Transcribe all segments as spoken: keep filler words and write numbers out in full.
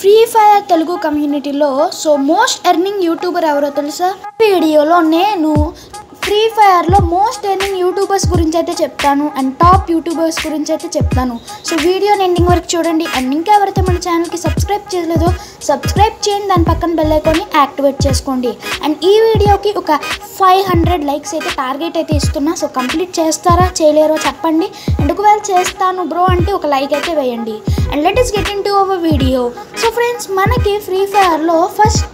Free fire Telugu community so most earning YouTuber एवरो तेलुसा video लो नेनु फ्री फायर लो मोस्ट एर्निंग यूट्यूबर्स गुरिंचि अयिते चेप्तानु अंड टाप यूट्यूबर्स गुरिंचि अयिते चेप्तानु सो वीडियो एंडिंग वरकु चूडंडी अंड इंका एवरैते मन चैनल की सब्सक्राइब चेयलेदो सब्सक्राइब चेयंडी दानि पक्कन बेल ऐकान एक्टिवेट चेसुकोंडी अंड ई वीडियो की ओक फाइव हंड्रेड लाइक्स अयिते टारगेट अयिते इस्तुन्ना सो कंप्लीट चेस्तारा चेयलेरो चेप्पंडी अंड ओकवेळ चेस्तानु ब्रो अंटे ओक लाइक अयिते वेयंडी and let us get into our video so friends मनकी फ्री फायर लो फस्ट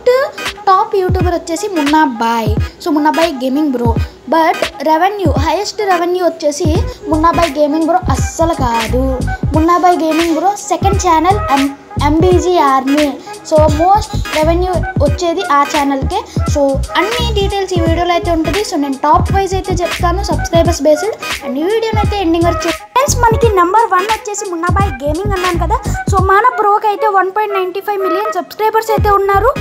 टाप यूट्यूबर वच्चेसी Munna Bhai so Munna Bhai gaming bro but revenue highest revenue वच्चेसी मुन्ना भाई गेमिंग ब्रो अस्सल कादू Munna Bhai gaming bro second channel MBG army so most revenue वच्चेदी आ channel के so अन्नी डीटेल्स ई वीडियोलो अयिते उंटदी सो नेनु टाप वाइज अयिते चेप्तानु सब्सक्राइबर्स बेस्ड अंड ई वीडियोनि अयिते एंडिंग वरकु फ्रेंड्स मनकी नंबर वन वच्चेसी मुन्ना भाई गेमिंग अन्नानु कदा सो मन प्रोकी अयिते one point nine five million subscribers अयिते उन्नारु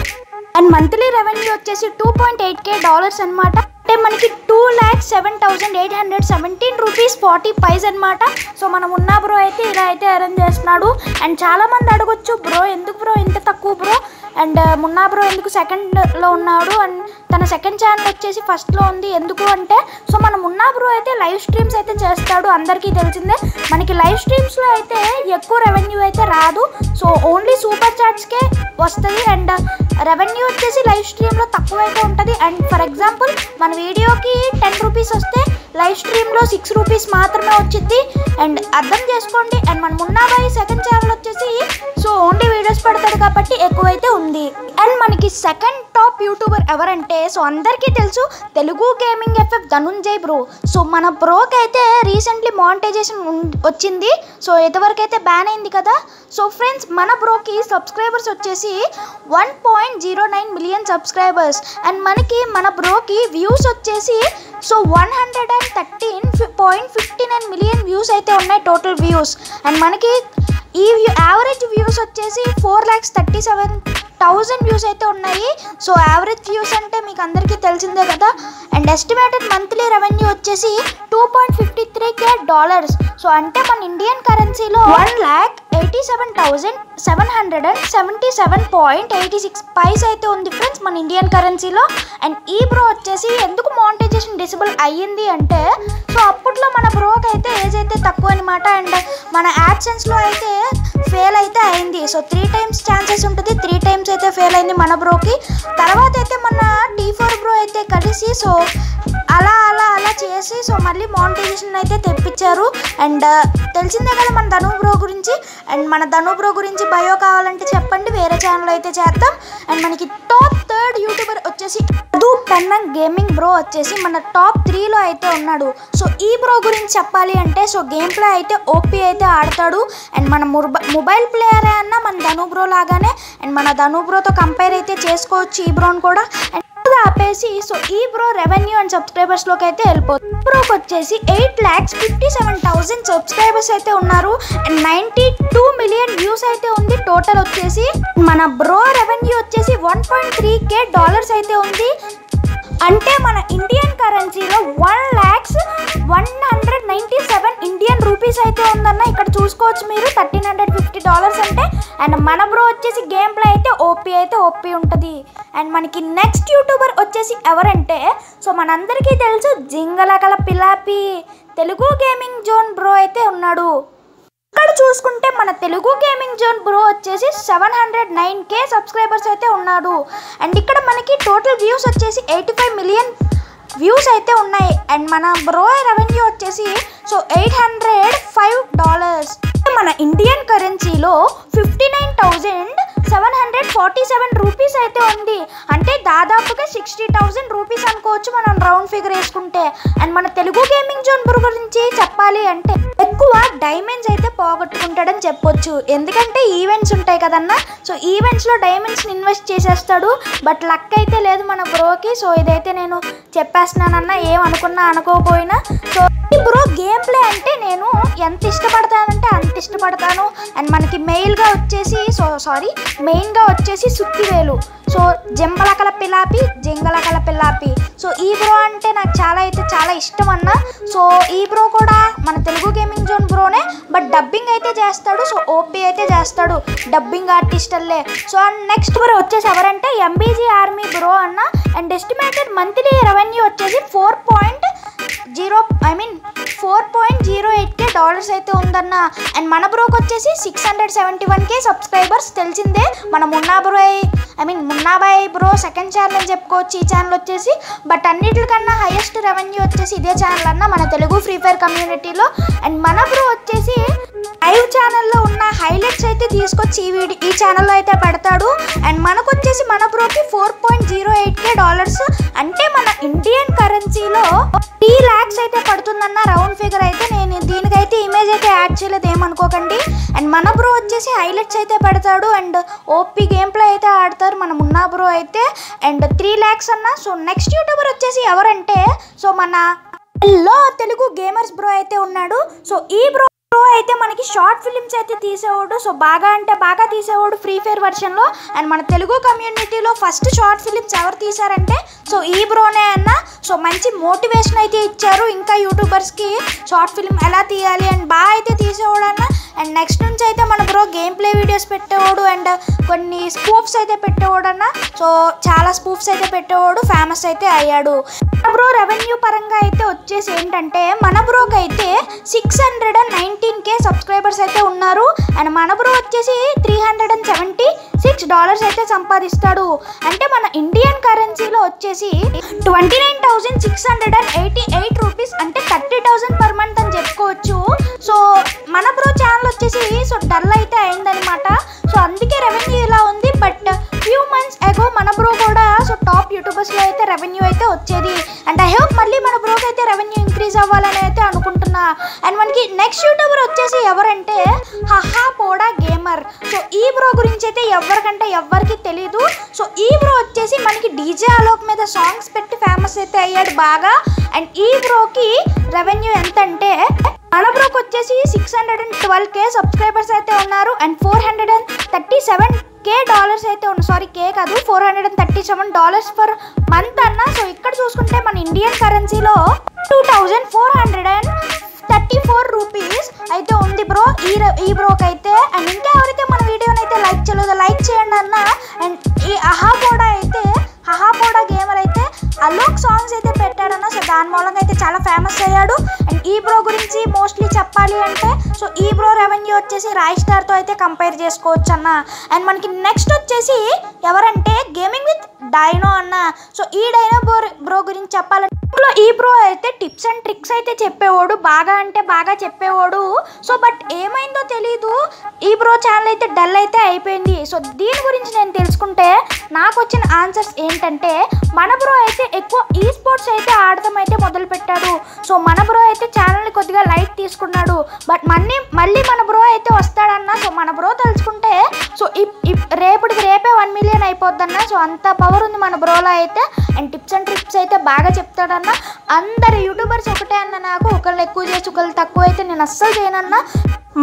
అండ్ మంత్లీ రెవెన్యూ వచ్చేసి two point eight K dollars అనమాట అంటే మనకి two lakh seven thousand eight hundred seventeen rupees forty paise అనమాట సో మనం ఉన్న బ్రో అయితే ఇలా అయితే అరేంజ్ చేస్తున్నాడు అండ్ చాలామంది అడగొచ్చు బ్రో ఎందుకు బ్రో ఇంత తక్కువ బ్రో అండ్ మున్నా బ్రో ఎందుకు సెకండ్లో ఉన్నాడు అండ్ తన సెకండ్ ఛానల్ వచ్చేసి ఫస్ట్లో ఉంది ఎందుకు అంటే సో మన మున్నా బ్రో అయితే లైవ్ స్ట్రీమ్స్ అయితే చేస్తాడు అందరికీ తెలిసిందే మనకి లైవ్ స్ట్రీమ్స్లో అయితే ఎక్కువ రెవెన్యూ అయితే రాదు సో ఓన్లీ సూపర్ చాట్స్కే వస్తుంది అండ్ రెవెన్యూ వచ్చేసి లైవ్ స్ట్రీమ్లో తక్కువ అయితే ఉంటుంది అండ్ ఫర్ ఎగ్జాంపుల్ మన వీడియోకి టెన్ రూపీస్ వస్తే లైవ్ స్ట్రీమ్లో సిక్స్ రూపీస్ మాత్రమే వచ్చింది అండ్ అర్థం చేసుకోండి అండ్ మన మున్నా భాయ్ సెకండ్ ఛానల్ వచ్చేసి సో ఓన్లీ వీడియోస్ పెడతాడు కాబట్టి ఎక్కువైతే ఉంది అండ్ మనకి సెకండ్ టాప్ యూట్యూబర్ ఎవరంటే సో అందరికీ తెలుసు Telugu gaming FF Dhananjay bro so మన బ్రోకి అయితే రీసెంట్లీ మానిటైజేషన్ వచ్చింది సో ఇంతవరకు అయితే బ్యాన్ అయింది కదా సో ఫ్రెండ్స్ మన బ్రోకి సబ్స్క్రైబర్స్ వచ్చేసి one point zero nine million subscribers and మనకి మన బ్రోకి వ్యూస్ వచ్చేసి so one hundred and thirteen point fifty nine million views అయితే ఉన్నాయి టోటల్ వ్యూస్ అండ్ మనకి ఈ యావరేజ్ వ్యూస్ వచ్చేసి four lakhs thirty seven thousand views అయితే ఉన్నాయి సో యావరేజ్ వ్యూస్ అంటే మీకు అందరికీ తెలిసిందే కదా అండ్ ఎస్టిమేటెడ్ మంత్లీ రెవెన్యూ వచ్చేసి two point fifty three K dollars so అంటే మన ఇండియన్ కరెన్సీలో one lakh eighty seven thousand seven hundred and seventy seven point eighty six paise అయితే ఉంది ఫ్రెండ్స్ మన ఇండియన్ కరెన్సీలో అండ్ ఈ బ్రో వచ్చేసి ఎందుకు మానిటైజేషన్ డిసేబుల్ అయ్యింది అంటే సో అప్పట్లో మన బ్రోకి అయితే ఏజ్ అయితే తక్కువ అనమాట అండ్ మన యాడ్సెన్స్లో అయితే ఫెయిల్ అయితే అయింది సో త్రీ టైమ్స్ ఛాన్సెస్ ఉంటుంది త్రీ టైమ్స్ అయితే ఫెయిల్ అయింది మన బ్రోకి తర్వాత అయితే మన టీ ఫోర్ బ్రో అయితే కలిసి సో అలా అలా అలా చేసి సో మళ్ళీ మానిటైజేషన్ అయితే తెప్పించారు అండ్ తెలిసిందే కదా మన ధను బ్రో గురించి అండ్ మన ధను బ్రో గురించి బయో కావాలంటే చెప్పండి వేరే ఛానల్ అయితే చేద్దాం అండ్ మనకి టాప్ థర్డ్ యూట్యూబర్ వచ్చేసి అదు పెన్న గేమింగ్ బ్రో వచ్చేసి మన టాప్ త్రీలో అయితే ఉన్నాడు సో ఈ బ్రో గురించి చెప్పాలి అంటే సో గేమ్ ప్లే అయితే ఓపీ అయితే ఆడతాడు అండ్ మన మొబైల్ ప్లేయర్ అన్న మన ధను బ్రో లాగానే అండ్ మన ధను బ్రోతో కంపేర్ అయితే చేసుకోవచ్చు ఈ బ్రోని కూడా అండ్ ఆపేసి సో ఈ బ్రో రెవెన్యూ అండ్ సబ్స్క్రైబర్స్ లోకి అయితే వెళ్ళిపోతుంది బ్రోకి వచ్చేసి eight lakhs fifty seven thousand subscribers అయితే ఉన్నారు and ninety two million views అయితే ఉంది టోటల్ వచ్చేసి మన బ్రో రెవెన్యూ వచ్చేసి one point three K dollars అయితే ఉంది అంటే మన ఇండియన్ కరెన్సీలో one lakhs one hundred ninety seven Indian rupees అయితే ఉందన్న ఇక్కడ చూసుకోవచ్చు మీరు థర్టీన్ హండ్రెడ్ ఫిఫ్టీ డాలర్స్ అంటే అండ్ మన బ్రో వచ్చేసి గేమ్ ప్లే అయితే ఓపీ అయితే ఓపీ ఉంటుంది అండ్ మనకి నెక్స్ట్ యూట్యూబర్ వచ్చేసి ఎవరంటే సో మనందరికీ తెలుసు Jingalakala Pilapi Telugu gaming zone bro అయితే ఉన్నాడు ఇక్కడ చూసుకుంటే మన తెలుగు గేమింగ్ జోన్ బ్రో వచ్చేసి seven hundred nine K subscribers అయితే ఉన్నాడు అండ్ ఇక్కడ మనకి టోటల్ వ్యూస్ వచ్చేసి ఎయిటీ ఫైవ్ మిలియన్ వ్యూస్ అయితే ఉన్నాయి అండ్ మన బ్రో రెవెన్యూ వచ్చేసి so eight hundred five dollars మన ఇండియన్ కరెన్సీలో fifty nine thousand seven hundred forty seven rupees అయితే ఉంది అంటే దాదాపుగా సిక్స్టీ థౌజండ్ రూపీస్ అనుకోవచ్చు మనం రౌండ్ ఫిగర్ వేసుకుంటే అండ్ మన తెలుగు గేమింగ్ జోన్ బ్రో గురించి చెప్పాలి అంటే ఎక్కువ డైమండ్స్ అయితే పోగొట్టుకుంటాడని చెప్పొచ్చు ఎందుకంటే ఈవెంట్స్ ఉంటాయి కదన్నా సో ఈవెంట్స్లో డైమండ్స్ని ఇన్వెస్ట్ చేసేస్తాడు బట్ లక్ అయితే లేదు మన బ్రోకి సో ఇదైతే నేను చెప్పేస్తున్నానన్నా ఏమనుకున్నా అనుకోపోయినా సో ఈ బ్రో గేమ్ ప్లే అంటే నేను ఎంత ఇష్టపడతానంటే అంత ఇష్టపడతాను అండ్ మనకి మెయిల్గా వచ్చేసి సో సారీ మెయిన్గా వచ్చేసి సుత్తివేలు సో జంబలకల పిలాపి జింగలకల పిలాపి సో ఈ బ్రో అంటే నాకు చాలా అయితే చాలా ఇష్టం అన్న సో ఈ బ్రో కూడా మన తెలుగు గేమింగ్ సెకండ్ జోన్ బ్రోనే బట్ డబ్బింగ్ అయితే చేస్తాడు. సో ఓపీ అయితే చేస్తాడు, డబ్బింగ్ ఆర్టిస్టల్లే. సో అండ్ నెక్స్ట్ బ్రో వచ్చేసి ఎవరంటే ఎంబీజీ ఆర్మీ బ్రో అన్న. అండ్ ఎస్టిమేటెడ్ మంత్లీ రెవెన్యూ వచ్చేసి four point zero I mean four point zero eight K dollars అయితే ఉందన్న. అండ్ మన బ్రోకి వచ్చేసి six hundred seventy one K subscribers. తెలిసిందే మన Munna bro, I mean Munna Bhai bro second channel అని చెప్పుకోవచ్చు ఈ ఛానల్ వచ్చేసి. బట్ అన్నిటికన్నా హైయెస్ట్ రెవెన్యూ వచ్చేసి ఇదే ఛానల్ అన్న మన తెలుగు ఫ్రీ ఫైర్ కమ్యూనిటీలో. అండ్ మన బ్రో వచ్చేసి లైవ్ ఛానల్లో ఉన్న హైలైట్స్ అయితే తీసుకొచ్చి ఈ వీడియో ఈ ఛానల్లో అయితే పెడతాడు. అండ్ మనకు వచ్చేసి మన బ్రోకి four point zero eight K dollars అంటే మన ఇండియన్ కరెన్సీలో త్రీ ల్యాక్స్ అయితే పడుతుందన్న రౌండ్ ఫిగర్ అయితే. నేను దీనికైతే ఇమేజ్ అయితే యాడ్ చేయలేదు, ఏమనుకోకండి. అండ్ మన బ్రో వచ్చేసి హైలైట్స్ అయితే పెడతాడు అండ్ ఓపీ గేమ్ ప్లే అయితే ఆడతారు మన మున్నా బ్రో అయితే. అండ్ త్రీ ల్యాక్స్ అన్న. సో నెక్స్ట్ యూట్యూబర్ వచ్చేసి ఎవరంటే సో మన లో తెలుగు గేమర్స్ బ్రో అయితే ఉన్నాడు. సో ఈ బ్రో అయితే మనకి షార్ట్ ఫిలిమ్స్ అయితే తీసేవాడు. సో బాగా అంటే బాగా తీసేవాడు ఫ్రీ ఫైర్ వర్షన్లో. అండ్ మన తెలుగు కమ్యూనిటీలో ఫస్ట్ షార్ట్ ఫిలిమ్స్ ఎవరు తీశారంటే సో ఈ బ్రోనే అన్న. సో మంచి మోటివేషన్ అయితే ఇచ్చారు ఇంకా యూట్యూబర్స్కి షార్ట్ ఫిలిం ఎలా తీయాలి అండ్ బాగా అయితే తీసేవాడు అన్న. అండ్ నెక్స్ట్ నుంచి అయితే మన బ్రో గేమ్ ప్లే వీడియోస్ పెట్టేవాడు అండ్ కొన్ని స్పూఫ్స్ అయితే పెట్టేవాడు అన్న. సో చాలా స్పూఫ్స్ అయితే పెట్టేవాడు, ఫేమస్ అయితే అయ్యాడు. మన బ్రో రెవెన్యూ పరంగా అయితే వచ్చేసి ఏంటంటే మన బ్రోకి అయితే six hundred and nineteen K subscribers అయితే ఉన్నారు. అండ్ మన బ్రో వచ్చేసి three hundred and seventy six dollars అయితే సంపాదిస్తాడు. అంటే మన ఇండియన్ కరెన్సీలో వచ్చేసి twenty nine thousand six hundred and eighty eight rupees అంటే థర్టీ థౌజండ్ పర్ మంత్ అని చెప్పుకోవచ్చు. సో మన బ్రో ఛానల్ వచ్చేసి సో డల్ అయితే అయిందనమాట. సో అందుకే రెవెన్యూ ఇలా ఉంది. బట్ ఫ్యూ మంత్స్ ఎగో మన బ్రో కూడా సో టాప్ యూట్యూబర్స్లో అయితే రెవెన్యూ అయితే వచ్చేది. అండ్ ఐ హోప్ మళ్ళీ మన బ్రోకి అయితే రెవెన్యూ ఇంక్రీజ్ అవ్వాలని అయితే అనుకుంటున్నా. అండ్ మనకి నెక్స్ట్ యూట్యూబర్ వచ్చేసి ఎవరంటే హహా పోడా గేమర్. సో ఈ బ్రో గురించి అయితే ఎవరికంటే ఎవరికి తెలీదు. సో ఈ బ్రో వచ్చేసి మనకి డీజే అలోక్ మీద సాంగ్స్ పెట్టి ఫేమస్ అయితే అయ్యాడు బాగా. అండ్ ఈ బ్రోకి రెవెన్యూ ఎంత అంటే మన బ్రోకి వచ్చేసి six hundred and twelve K subscribers అయితే ఉన్నారు. And four hundred and thirty seven K dollars అయితే ఉన్నాయి, సారీ కే కాదు four hundred and thirty seven dollars per month అన్న. సో ఇక్కడ చూసుకుంటే మన ఇండియన్ కరెన్సీలో two thousand four hundred and thirty four rupees అయితే ఉంది బ్రో ఈ ఈ బ్రోకి అయితే. అండ్ ఇంకా ఎవరైతే మన వీడియోని అయితే లైక్ చేయలేదో లైక్ చేయండి అన్న. అండ్ ఈ అహా పోడా అయితే అహా పోడా గేమర్ అయితే అలోక్ సాంగ్స్ అయితే పెట్టాడన్న. సో దాని మూలంగా అయితే చాలా ఫేమస్ అయ్యాడు. అండ్ ఈ బ్రో గురించి మోస్ట్లీ చెప్పాలి అంటే సో ఈ బ్రో రెవెన్యూ వచ్చేసి రాయ్ స్టార్తో అయితే కంపేర్ చేసుకోవచ్చు అన్న. అండ్ మనకి నెక్స్ట్ వచ్చేసి ఎవరంటే గేమింగ్ విత్ డైనో అన్న. సో ఈ డైనో బ్రో బ్రో గురించి చెప్పాలంటే ఈ బ్రో అయితే టిప్స్ అండ్ ట్రిక్స్ అయితే చెప్పేవాడు, బాగా అంటే బాగా చెప్పేవాడు. సో బట్ ఏమైందో తెలీదు ఈ బ్రో ఛానల్ అయితే డల్ అయితే అయిపోయింది. సో దీని గురించి నేను తెలుసుకుంటే నాకు వచ్చిన ఆన్సర్స్ ఏంటంటే మన బ్రో అయితే ఎక్కువ ఈ స్పోర్ట్స్ అయితే ఆడటం అయితే మొదలుపెట్టాడు. సో మన బ్రో అయితే ఛానల్ని కొద్దిగా లైట్ తీసుకున్నాడు. బట్ మళ్ళీ మళ్ళీ మన బ్రో అయితే వస్తాడన్న. సో మన బ్రో తలుచుకుంటే సో రేపటికి రేపే వన్ మిలియన్ అయిపోద్దన్న. సో అంత పవర్ ఉంది మన బ్రోలో అయితే. అండ్ టిప్స్ అండ్ ట్రిక్స్ అయితే బాగా చెప్తాడన్న. అందరు యూట్యూబర్స్ ఒకటే అన్న, నాకు ఒకళ్ళు ఎక్కువ చేసి ఒకళ్ళు తక్కువ అయితే నేను అస్సలు చేయనన్నా.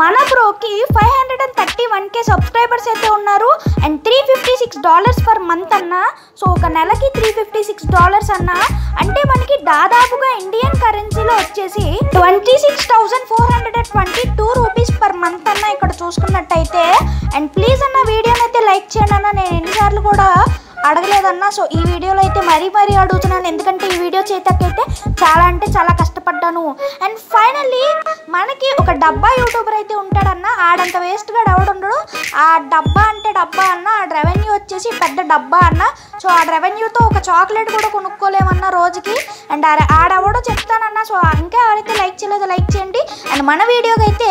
మన బ్రోకి five hundred and thirty one K subscribers అయితే ఉన్నారు and three fifty six dollars per month అన్న. సో ఒక నెలకి త్రీ ఫిఫ్టీ సిక్స్ డాలర్స్ అన్న అంటే మనకి దాదాపుగా ఇండియన్ కరెన్సీలో వచ్చేసి twenty six thousand four hundred and twenty two rupees per month అన్న ఇక్కడ చూసుకున్నట్టయితే. అండ్ ప్లీజ్ అన్న వీడియోని అయితే లైక్ చేయండి అన్న. నేను ఎన్నిసార్లు కూడా అడగలేదన్నా. సో ఈ వీడియోలో అయితే మరీ మరీ అడుగుతున్నాను ఎందుకంటే ఈ వీడియో చేతకైతే చాలా అంటే చాలా కష్టపడ్డాను. అండ్ ఫైనల్లీ మనకి ఒక డబ్బా యూట్యూబర్ అయితే ఉంటాడన్న. ఆడంత వేస్ట్గా ఎవడుండడు. ఆ డబ్బా అంటే డబ్బా అన్న. ఆ రెవెన్యూ వచ్చేసి పెద్ద డబ్బా అన్న. సో ఆ రెవెన్యూతో ఒక చాక్లెట్ కూడా కొనుక్కోలేమన్న రోజుకి. అండ్ ఆడెవడో చెప్తానన్నా. సో ఇంకా ఎవరైతే లైక్ చేయలేదో లైక్ చేయండి. అండ్ మన వీడియోకి అయితే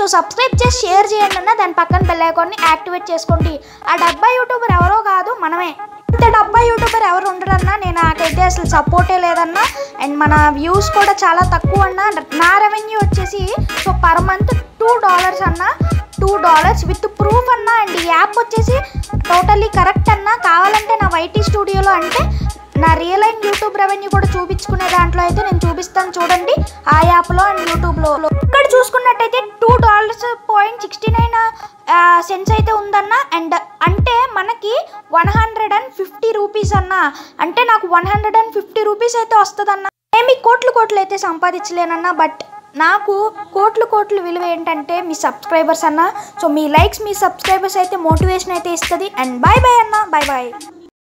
సో సబ్స్క్రైబ్ చేసి షేర్ చేయండి అన్న. దాని పక్కన బెల్ ఐకాన్ని యాక్టివేట్ చేసుకోండి. ఆ డబ్బా యూట్యూబర్ ఎవరో కాదు మనమే. అంత డబ్బా యూట్యూబర్ ఎవరు ఉండరన్నా. నేను నాకైతే అసలు సపోర్టే లేదన్నా. అండ్ మన వ్యూస్ కూడా చాలా తక్కువ అన్న. నా రెవెన్యూ వచ్చేసి so per month two dollars అన్న, టూ డాలర్స్ విత్ ప్రూఫ్ అన్న. అండ్ ఈ యాప్ వచ్చేసి టోటల్లీ కరెక్ట్ అన్న. కావాలంటే నా వైటీ స్టూడియోలో అంటే నా రియల్ అండ్ యూట్యూబ్ రెవెన్యూ కూడా చూపించుకునే దాంట్లో అయితే నేను చూపిస్తాను చూడండి ఆ యాప్లో అండ్ యూట్యూబ్లో. ఇక్కడ చూసుకున్నట్టయితే two dollars point sixty nine cents అయితే ఉందన్న. అండ్ అంటే మనకి one hundred and fifty rupees అన్న. అంటే నాకు one hundred and fifty rupees అయితే వస్తుందన్న. ఏమి కోట్లు కోట్లు అయితే సంపాదించలేనన్నా. బట్ నాకు కోట్ల కోట్ల విలువ ఏంటంటే మీ సబ్స్క్రైబర్స్ అన్న. సో మీ లైక్స్ మీ సబ్స్క్రైబర్స్ అయితే మోటివేషన్ అయితే ఇస్తది. అండ్ బై బై అన్న, బై బై.